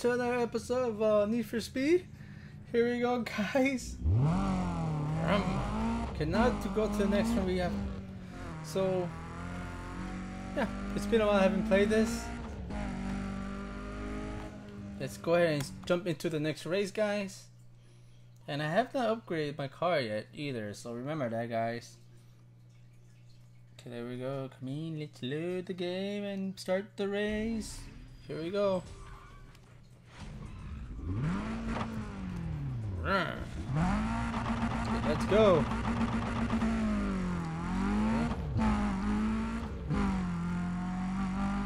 to another episode of Need for Speed. Here we go, guys. Okay, now to go to the next one we have. So, yeah, it's been a while I haven't played this. Let's go ahead and jump into the next race, guys. And I have not upgraded my car yet either, so remember that, guys. Okay, there we go. Come in, let's load the game and start the race. Here we go. Let's go.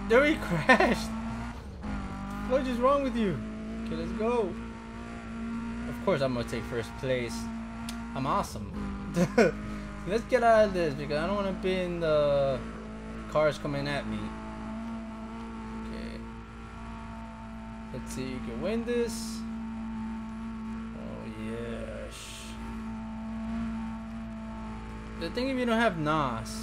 There we crashed. What is wrong with you? Okay, let's go. Of course, I'm gonna take first place. I'm awesome. Let's get out of this because I don't want to be in the cars coming at me. Let's see, you can win this. Oh yes. The thing if you don't have NOS.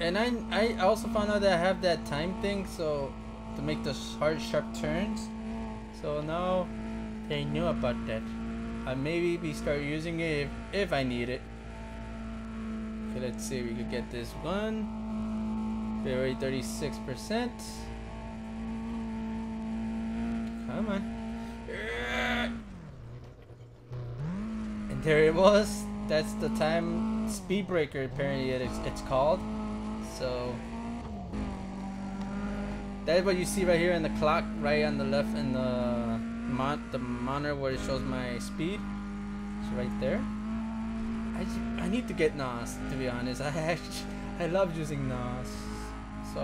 And I also found out that I have that time thing, so to make the hard sharp turns. So now they knew about that. I maybe start using it if I need it. Okay, let's see, we could get this one. We're already 36%. Come on. And there it was. That's the time speed breaker, apparently it's called. So that's what you see right here in the clock, right on the left in the monitor where it shows my speed. It's right there. I need to get NOS, to be honest. I love using NOS. So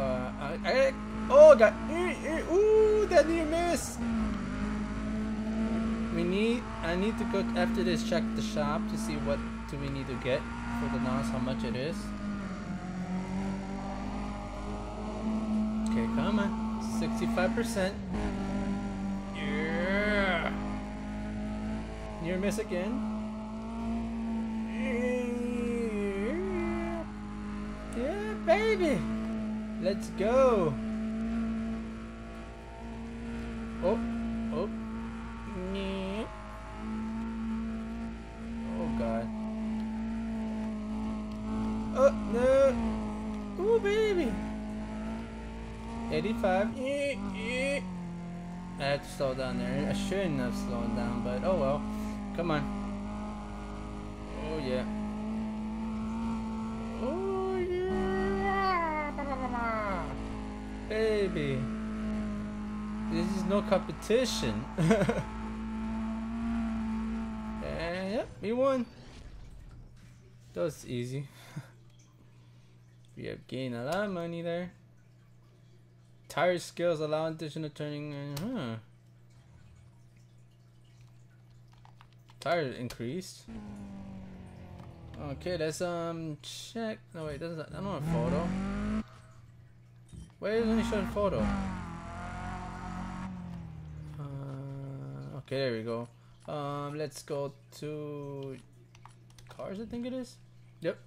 oh god, ooh, that near miss. I need to go after this, check the shop to see what do we need to get for the NOS, how much it is. Okay, come on, 65%. Yeah, near miss again. Yeah, baby. Let's go. Oh. Oh god. Oh no. Oh baby. 85. I had to slow down there. I shouldn't have slowed down, but oh well. Come on. Oh yeah. Baby, this is no competition. And yep, we won. That was easy. We have gained a lot of money there. Tire skills allow additional turning. Tire increased. Okay, that's check. No wait, that's not, I don't want a photo. Where is it only showing photo? Okay, there we go. Let's go to cars, I think it is. Yep.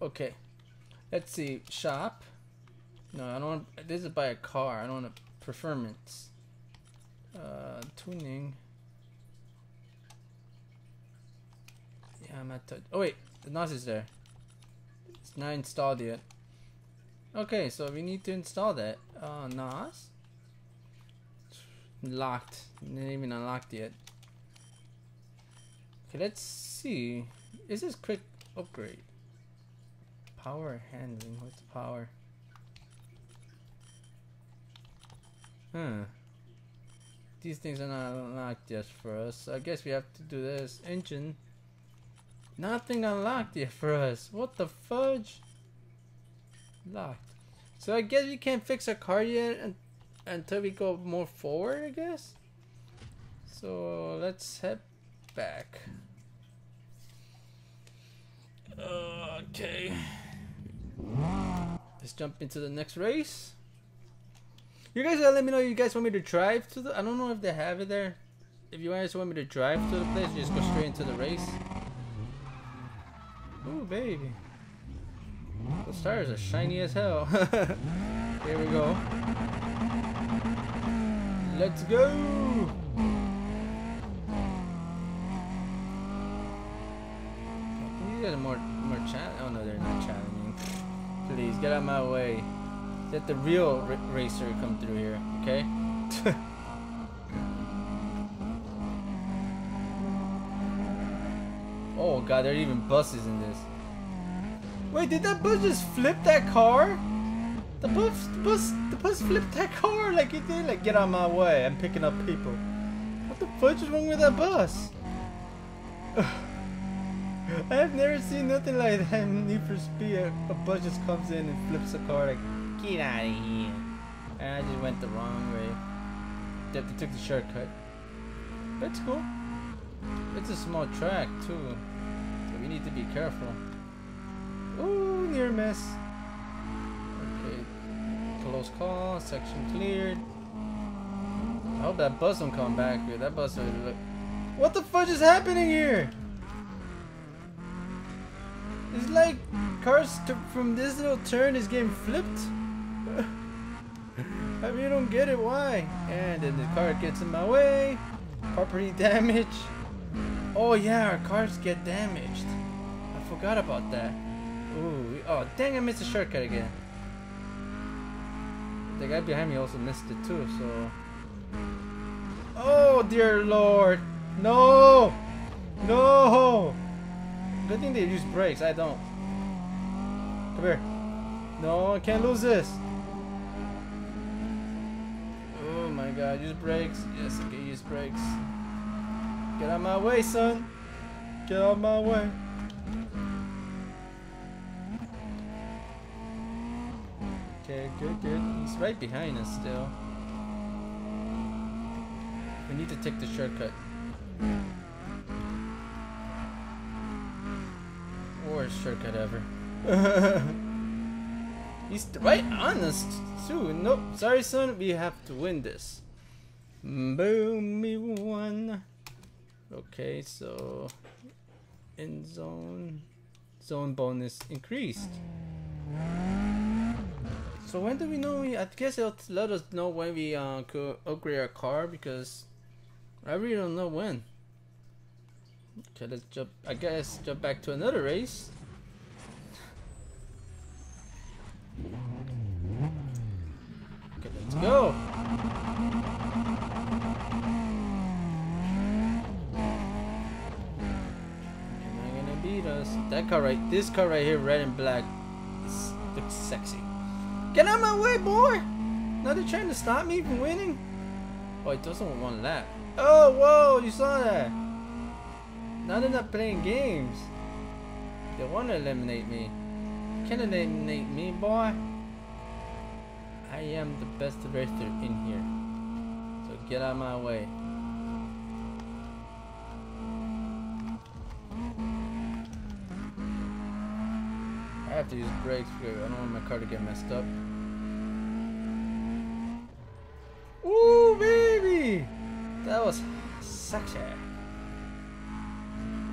Okay. Let's see. Shop. No, I don't want. This is buy a car. I don't want a performance. Tuning. Yeah, I'm at. Oh wait, the NOS is there. It's not installed yet. Okay, so we need to install that. NOS. Locked. Not even unlocked yet. Okay, let's see. Is this quick upgrade? Power handling. What's power? Huh. These things are not unlocked yet for us. So I guess we have to do this. Engine. Nothing unlocked yet for us. What the fudge? Locked. So I guess we can't fix our car yet until we go more forward, I guess. So let's head back. Okay. Let's jump into the next race. You guys gotta let me know if you guys want me to drive to the... I don't know if they have it there. If you guys want me to drive to the place, you just go straight into the race. Ooh, baby. Those tires are shiny as hell. Here we go. Let's go. These guys are more challenging. Oh no, they're not challenging. Please get out of my way. Let the real racer come through here, okay? Oh god, there are even buses in this. Wait, did that bus just flip that car? The bus flipped that car like it did. Like, get out of my way, I'm picking up people. What the fudge is wrong with that bus? I have never seen nothing like that in Need for Speed. A bus just comes in and flips a car like, get out of here. And I just went the wrong way. They took the shortcut. That's cool. It's a small track too, so we need to be careful. Ooh, near miss. Okay, close call, section cleared. I hope that bus don't come back here. That bus already look. What the fudge is happening here? It's like cars from this little turn is getting flipped. I mean, you don't get it, why? And then the car gets in my way. Property damage. Oh yeah, our cars get damaged. I forgot about that. Ooh, oh dang, I missed a shortcut again. The guy behind me also missed it too, so... Oh dear lord! No! No! Good thing they use brakes, I don't. Come here. No, I can't lose this. Oh my god, use brakes. Yes, okay, use brakes. Get out of my way, son! Get out of my way! Okay, good, good. He's right behind us still. We need to take the shortcut. Worst shortcut ever. He's right on us too. Nope, sorry son, we have to win this. Boom, we won. Okay, so in zone bonus increased. So when do we know? I guess it'll let us know when we could upgrade our car, because I really don't know when. Okay, let's jump. I guess jump back to another race. Okay, let's go. That car right, this car right here, red and black, looks sexy. Get out of my way, boy! Now they're trying to stop me from winning. Oh, it doesn't want lap. Oh, whoa! You saw that? Now they're not playing games. They want to eliminate me. Can't eliminate me, boy. I am the best racer in here. So get out of my way. I have to use brakes because I don't want my car to get messed up. Ooh, baby! That was sexy.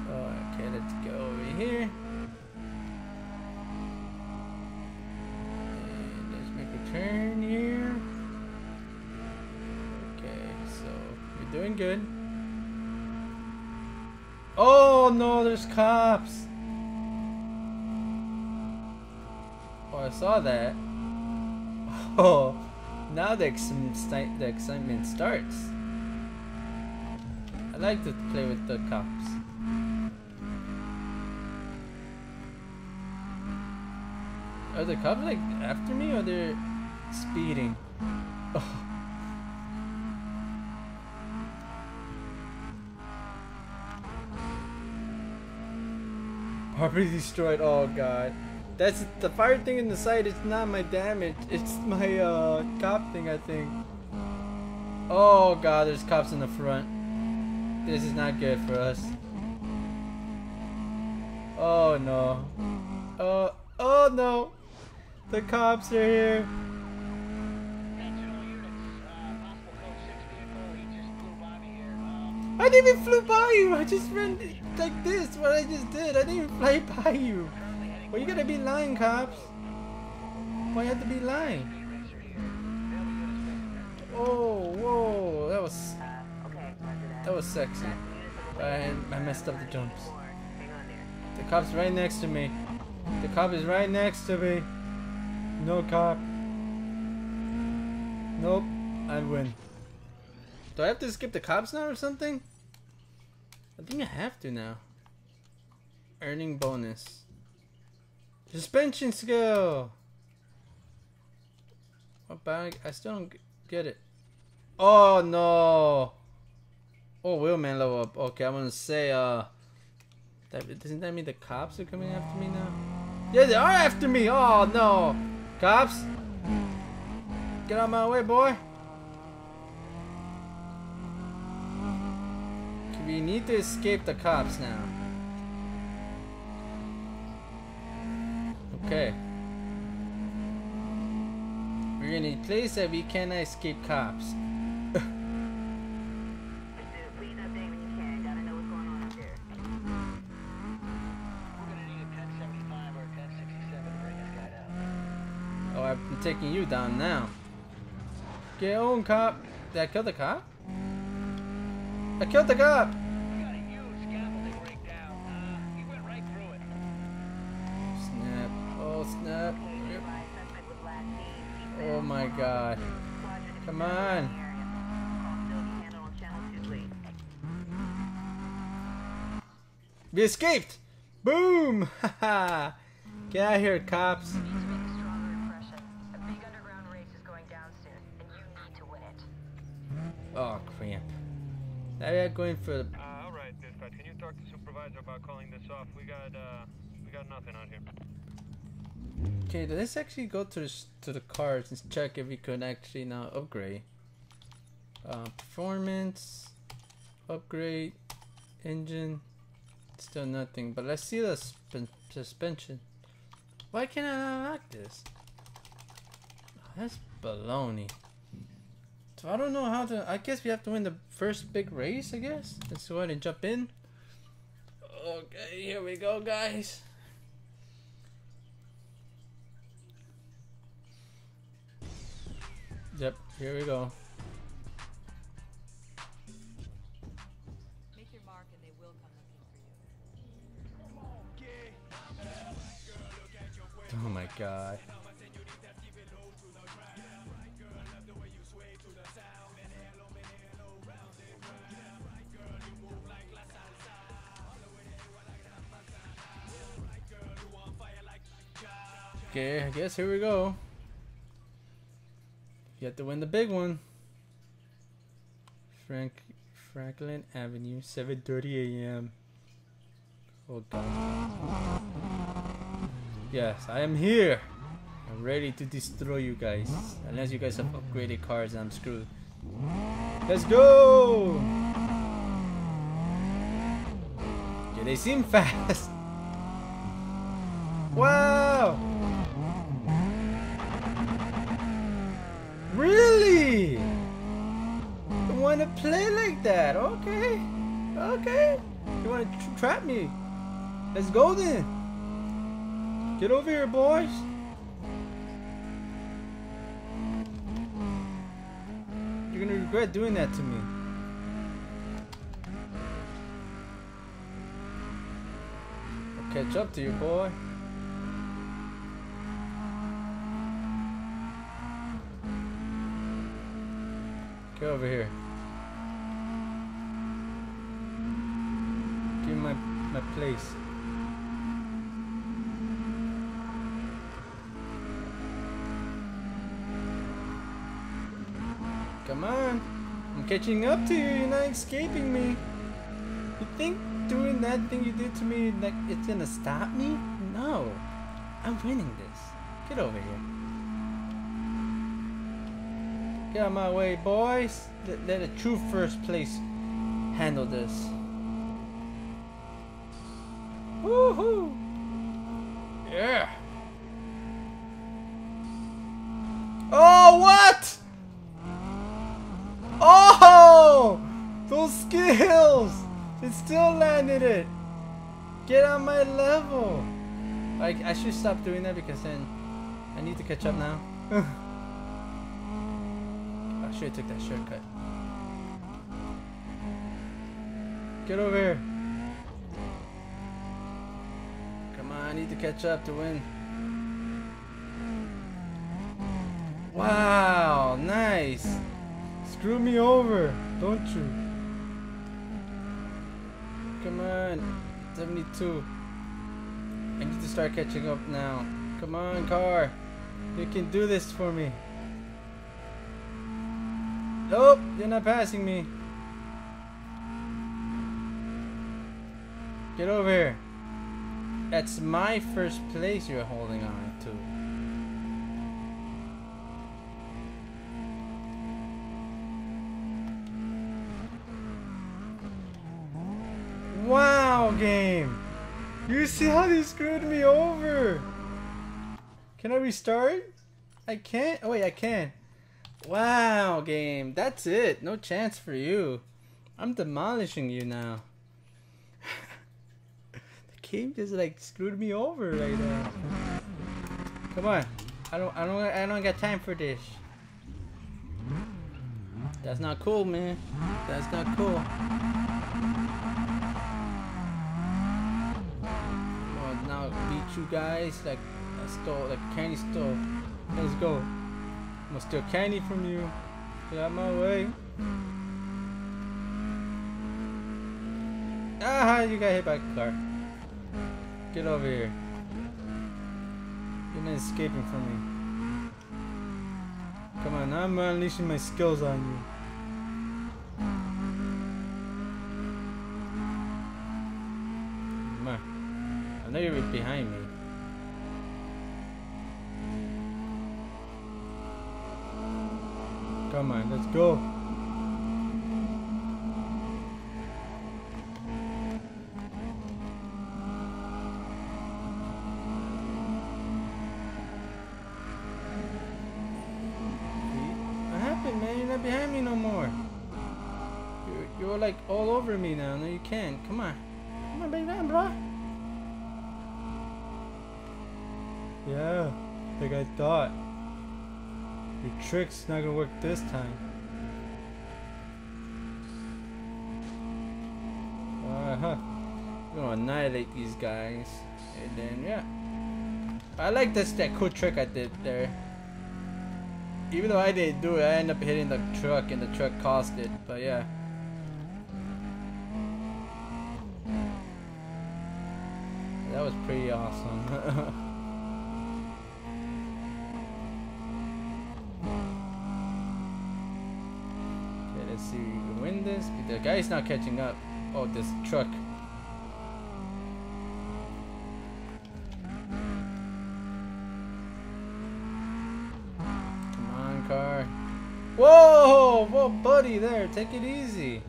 Okay, let's go over here. And let's make a turn here. Okay, so we're doing good. Oh no, there's cops! I saw that. Oh, now the excitement starts. I like to play with the cops. Are the cops like after me, or they're speeding? Oh. Property destroyed. Oh god. That's the fire thing in the side. It's not my damage. It's my cop thing, I think. Oh god, there's cops in the front. This is not good for us. Oh no. Oh no. The cops are here. I didn't even flew by you. I just ran like this. What I just did. I didn't even fly by you. Well, you gotta be lying, cops. Why you have to be lying? Oh, whoa, that was sexy. I messed up the jumps. The cop's right next to me. The cop is right next to me. No cop. Nope, I win. Do I have to skip the cops now or something? I think I have to now. Earning bonus. Suspension skill. What bag? I still don't get it. Oh no. Oh, wheelman level up. Okay, I want to say, doesn't that mean the cops are coming after me now? Yeah, they are after me. Oh no. Cops, get out of my way, boy. We need to escape the cops now. Okay. We're in a place that we cannot escape cops. Oh, I'm taking you down now. Get on, cop. Did I kill the cop? I killed the cop! We got a huge scaffolding breakdown. He went right through it. Snap. Oh, snap. Oh my god. Come on. We escaped! Boom! Haha! Get out of here, cops. Oh, cramp. I'm going for the... alright, dispatch. Can you talk to supervisor about calling this off? We got nothing on here. Okay, let's actually go to the cars and check if we could actually now upgrade. Performance, upgrade, engine. Still nothing, but let's see the suspension. Why can't I unlock this? Oh, that's baloney. So I don't know how to... I guess we have to win the first big race, I guess. Let's go ahead and jump in. Okay, here we go, guys. Yep, here we go. Make your mark and they will come looking for you. Oh my god. Okay, I guess here we go. You have to win the big one. Franklin Avenue, 7:30 a.m. Oh god. Yes, I am here. I'm ready to destroy you guys. Unless you guys have upgraded cars, I'm screwed. Let's go! Okay, they seem fast. Wow! Really? You want to play like that? Okay. Okay. You want to trap me? Let's go then. Get over here, boys. You're going to regret doing that to me. I'll catch up to you, boy. Get over here. Give me my place. Come on. I'm catching up to you. You're not escaping me. You think doing that thing you did to me, like, it's gonna stop me? No. I'm winning this. Get over here. Get out of my way, boys. Let a true first place handle this. Woohoo! Yeah! Oh, what? Oh! Those skills! It still landed it! Get on my level! Like, I should stop doing that because then I need to catch up now. I should have took that shortcut. Get over here. Come on, I need to catch up to win. Wow, nice. Screw me over, don't you? Come on, 72. I need to start catching up now. Come on, car. You can do this for me. Nope, you're not passing me. Get over here. That's my first place you're holding on to. Wow, game. You see how they screwed me over? Can I restart? I can't. Oh wait, I can. Wow, game. That's it. No chance for you. I'm demolishing you now. The game just like screwed me over right now. Come on. I don't got time for this. That's not cool, man. That's not cool. Beat you guys like I stole, like candy stole. Let's go. I'm gonna steal candy from you. Get out of my way. Ah, you got hit by a car. Get over here. You're not escaping from me. Come on, I'm unleashing my skills on you. Come on. I know you're behind me. Come on, let's go. What happened, man? You're not behind me no more. You're like all over me now. No, you can't. Come on. Come on, baby, bro. Yeah, like I thought. Your trick's not gonna work this time. Uh-huh. You're gonna annihilate these guys. And then, yeah. I like that cool trick I did there. Even though I didn't do it, I ended up hitting the truck and the truck caused it, but yeah. That was pretty awesome. Let's see if we can win this. The guy's not catching up. Oh, this truck. Come on, car. Whoa! Whoa, buddy there. Take it easy.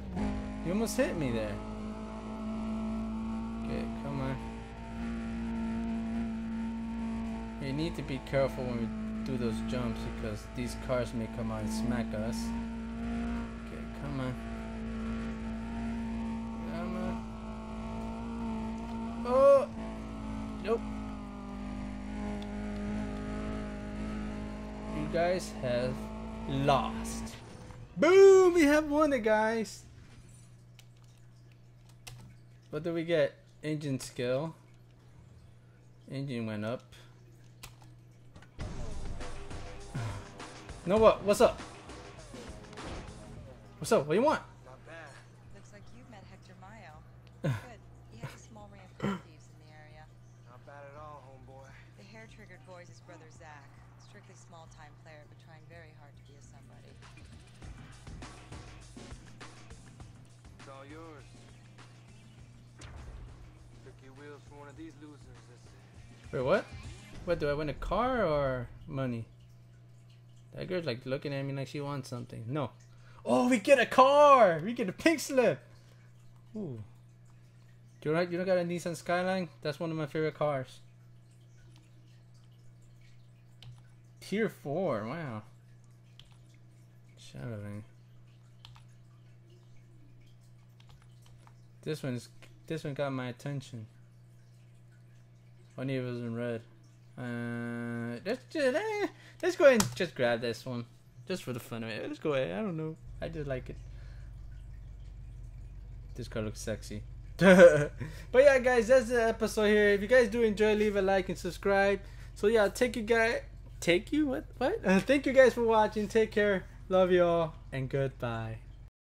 You almost hit me there. Okay, come on. We need to be careful when we do those jumps because these cars may come out and smack us. Come on. Come on. Oh! Nope. You guys have lost. Boom! We have won it, guys! What did we get? Engine skill. Engine went up. You know what? What's up? What's up? What do you want? Not bad. Looks like you've met Hector Mayo. Good. He has a small ring of car thieves in the area. Not bad at all, homeboy. The hair-triggered boy's his brother Zach. Strictly small-time player, but trying very hard to be a somebody. It's all yours. Took your wheels from one of these losers. Wait, what? What, do I win a car or money? That girl's like looking at me like she wants something. No. Oh, we get a car! We get a pink slip! Ooh. You don't got a Nissan Skyline? That's one of my favorite cars. Tier 4, wow. Shadowing. This one got my attention. One of it was in red. Let's go ahead and just grab this one. Just for the fun of it. Let's go ahead. I don't know. I just like it. This car looks sexy. But yeah, guys, that's the episode here. If you guys do enjoy, leave a like and subscribe. So yeah, thank you guys for watching. Take care. Love you all. And goodbye.